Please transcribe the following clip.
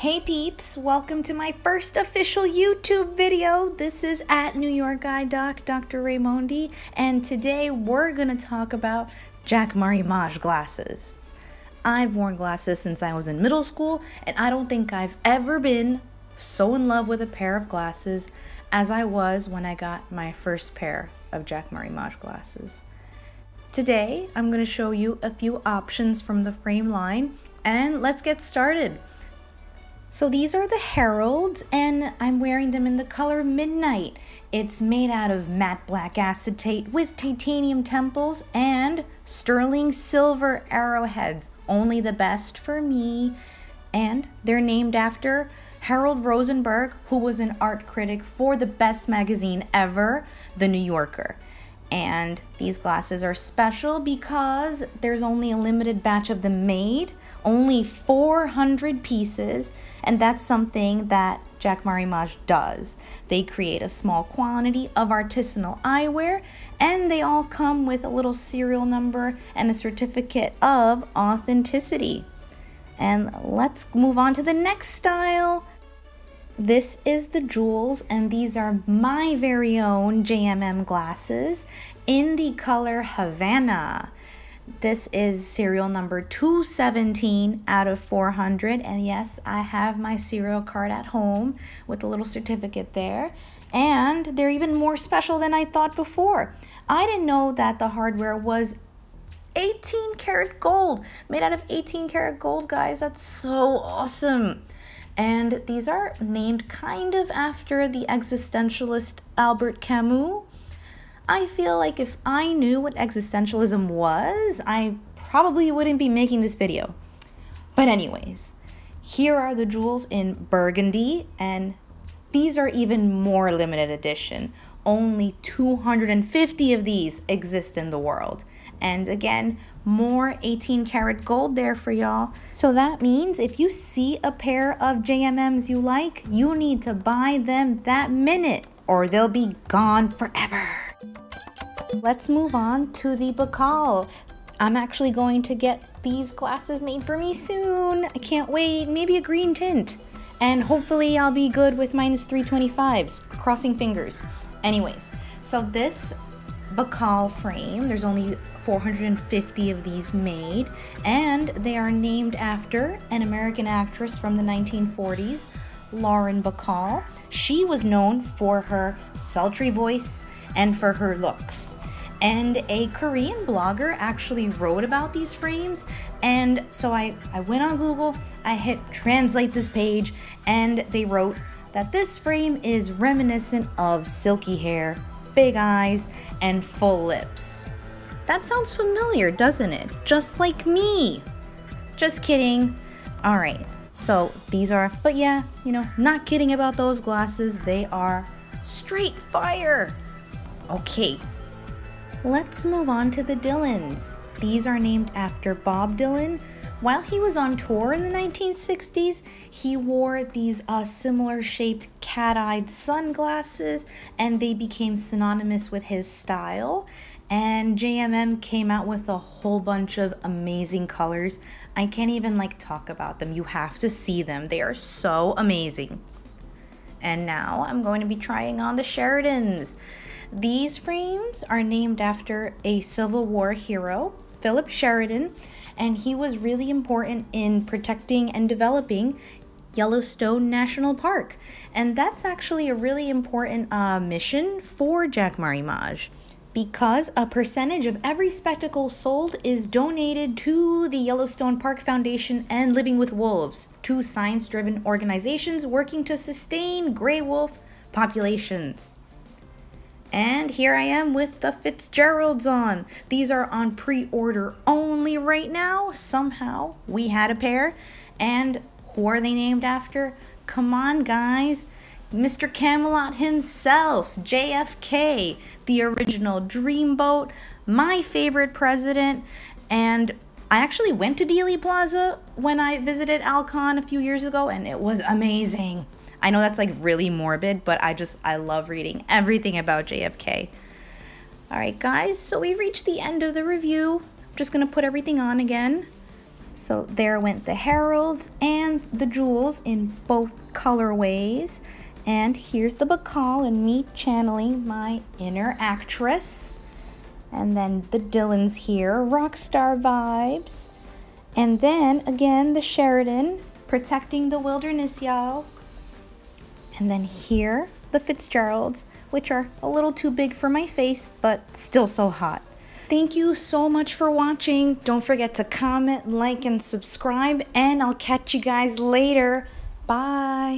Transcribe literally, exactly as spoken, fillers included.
Hey peeps, welcome to my first official YouTube video. This is at New York Eye Doc, Doctor Raimondi, and today we're gonna talk about Jacques Marie Mage glasses. I've worn glasses since I was in middle school, and I don't think I've ever been so in love with a pair of glasses as I was when I got my first pair of Jacques Marie Mage glasses. Today, I'm gonna show you a few options from the frame line, and let's get started. So these are the Harolds, and I'm wearing them in the color Midnight. It's made out of matte black acetate with titanium temples and sterling silver arrowheads. Only the best for me. And they're named after Harold Rosenberg, who was an art critic for the best magazine ever, The New Yorker. And these glasses are special because there's only a limited batch of them made. Only four hundred pieces, and that's something that Jacques Marie Mage does. They create a small quantity of artisanal eyewear, and they all come with a little serial number and a certificate of authenticity. And let's move on to the next style. This is the Jewels, and these are my very own J M M glasses in the color Havana. This is serial number two seventeen out of four hundred, and yes, I have my serial card at home with a little certificate there, and they're even more special than I thought before. I didn't know that the hardware was eighteen karat gold, made out of eighteen karat gold, guys. That's so awesome. And these are named kind of after the existentialist Albert Camus. I feel like if I knew what existentialism was, I probably wouldn't be making this video. But anyways, here are the Jewels in burgundy, and these are even more limited edition. Only two hundred fifty of these exist in the world. And again, more eighteen karat gold there for y'all. So that means if you see a pair of J M Ms you like, you need to buy them that minute or they'll be gone forever. Let's move on to the Bacall. I'm actually going to get these glasses made for me soon. I can't wait, maybe a green tint. And hopefully I'll be good with minus three twenty-fives, crossing fingers. Anyways, so this Bacall frame, there's only four hundred fifty of these made, and they are named after an American actress from the nineteen forties, Lauren Bacall. She was known for her sultry voice and for her looks. And a Korean blogger actually wrote about these frames, and so I, I went on Google, I hit translate this page, and they wrote that this frame is reminiscent of silky hair, big eyes, and full lips. That sounds familiar, doesn't it? Just like me. Just kidding. All right, so these are, but yeah, you know, not kidding about those glasses. They are straight fire. Okay, let's move on to the Dylans. These are named after Bob Dylan. While he was on tour in the nineteen sixties, he wore these uh, similar shaped cat-eyed sunglasses, and they became synonymous with his style. And J M M came out with a whole bunch of amazing colors. I can't even like talk about them. You have to see them. They are so amazing. And now I'm going to be trying on the Sheridans. These frames are named after a Civil War hero, Philip Sheridan, and he was really important in protecting and developing Yellowstone National Park. And that's actually a really important uh, mission for Jacques Marie Mage, because a percentage of every spectacle sold is donated to the Yellowstone Park Foundation and Living with Wolves, two science-driven organizations working to sustain gray wolf populations. And here I am with the Fitzgeralds on. These are on pre-order only right now. Somehow we had a pair. And who are they named after? Come on, guys. Mister Camelot himself, J F K, the original dreamboat, my favorite president. And I actually went to Dealey Plaza when I visited Alcon a few years ago, and it was amazing. I know that's like really morbid, but I just, I love reading everything about J F K. All right, guys, so we reached the end of the review. I'm just gonna put everything on again. So there went the Harolds and the Jewels in both colorways. And here's the Bacall and me channeling my inner actress. And then the Dylans here, rock star vibes. And then again, the Sheridan, protecting the wilderness, y'all. And then here, the Fitzgeralds, which are a little too big for my face, but still so hot. Thank you so much for watching. Don't forget to comment, like, and subscribe, and I'll catch you guys later. Bye.